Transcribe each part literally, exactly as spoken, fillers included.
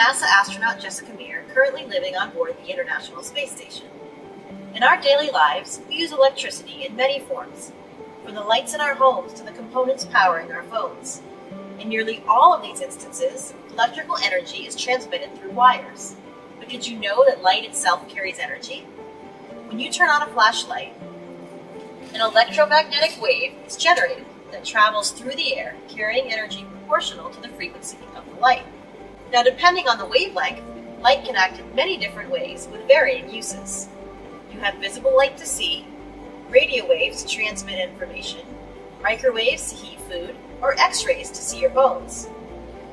NASA astronaut Jessica Meir, currently living on board the International Space Station. In our daily lives, we use electricity in many forms, from the lights in our homes to the components powering our phones. In nearly all of these instances, electrical energy is transmitted through wires. But did you know that light itself carries energy? When you turn on a flashlight, an electromagnetic wave is generated that travels through the air, carrying energy proportional to the frequency of the light. Now, depending on the wavelength, light can act in many different ways with varying uses. You have visible light to see, radio waves to transmit information, microwaves to heat food, or x-rays to see your bones.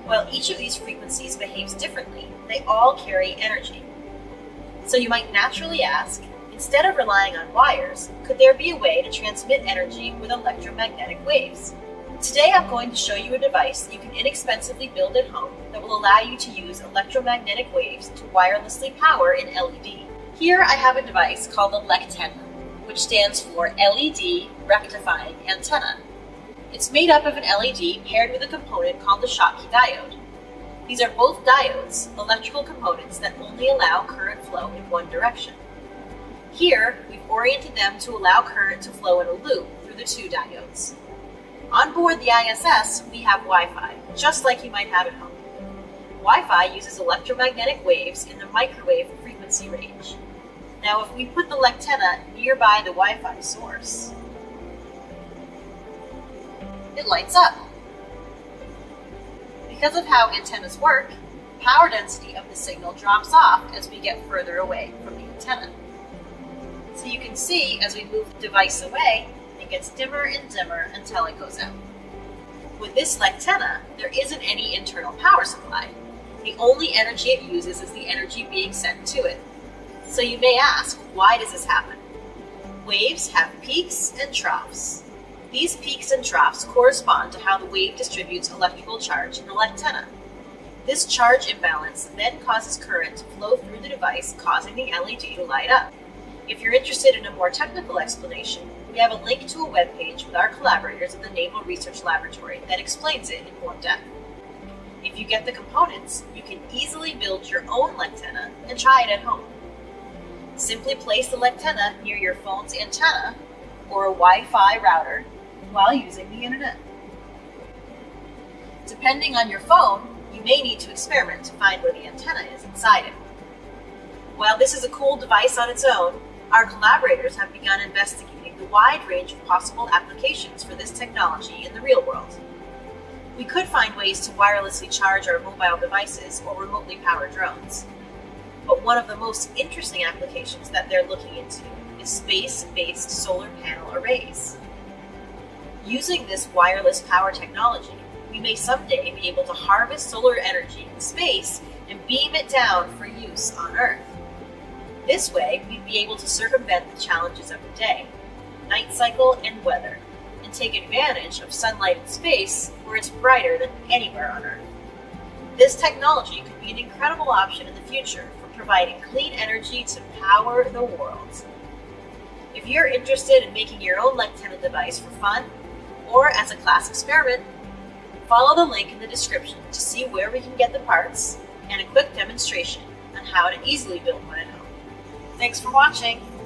While each of these frequencies behaves differently, they all carry energy. So you might naturally ask, instead of relying on wires, could there be a way to transmit energy with electromagnetic waves? Today I'm going to show you a device that you can inexpensively build at home that will allow you to use electromagnetic waves to wirelessly power an L E D. Here I have a device called the LECtenna, which stands for L E D Rectifying Antenna. It's made up of an L E D paired with a component called the Schottky diode. These are both diodes, electrical components that only allow current flow in one direction. Here, we've oriented them to allow current to flow in a loop through the two diodes. On board the I S S, we have Wi-Fi, just like you might have at home. Wi-Fi uses electromagnetic waves in the microwave frequency range. Now, if we put the LECtenna nearby the Wi-Fi source, it lights up. Because of how antennas work, the power density of the signal drops off as we get further away from the antenna. So you can see, as we move the device away, it gets dimmer and dimmer until it goes out. With this LECtenna, there isn't any internal power supply. The only energy it uses is the energy being sent to it. So you may ask, why does this happen? Waves have peaks and troughs. These peaks and troughs correspond to how the wave distributes electrical charge in the LECtenna. This charge imbalance then causes current to flow through the device, causing the L E D to light up. If you're interested in a more technical explanation, we have a link to a webpage with our collaborators at the Naval Research Laboratory that explains it in more depth. If you get the components, you can easily build your own LECtenna and try it at home. Simply place the LECtenna near your phone's antenna or a Wi-Fi router while using the internet. Depending on your phone, you may need to experiment to find where the antenna is inside it. While this is a cool device on its own, our collaborators have begun investigating the wide range of possible applications for this technology in the real world. We could find ways to wirelessly charge our mobile devices or remotely power drones. But one of the most interesting applications that they're looking into is space-based solar panel arrays. Using this wireless power technology, we may someday be able to harvest solar energy in space and beam it down for use on Earth. This way, we'd be able to circumvent the challenges of the day, night cycle, and weather, and take advantage of sunlight in space where it's brighter than anywhere on Earth. This technology could be an incredible option in the future for providing clean energy to power the world. If you're interested in making your own LECtenna device for fun or as a class experiment, follow the link in the description to see where we can get the parts and a quick demonstration on how to easily build one at home. Thanks for watching!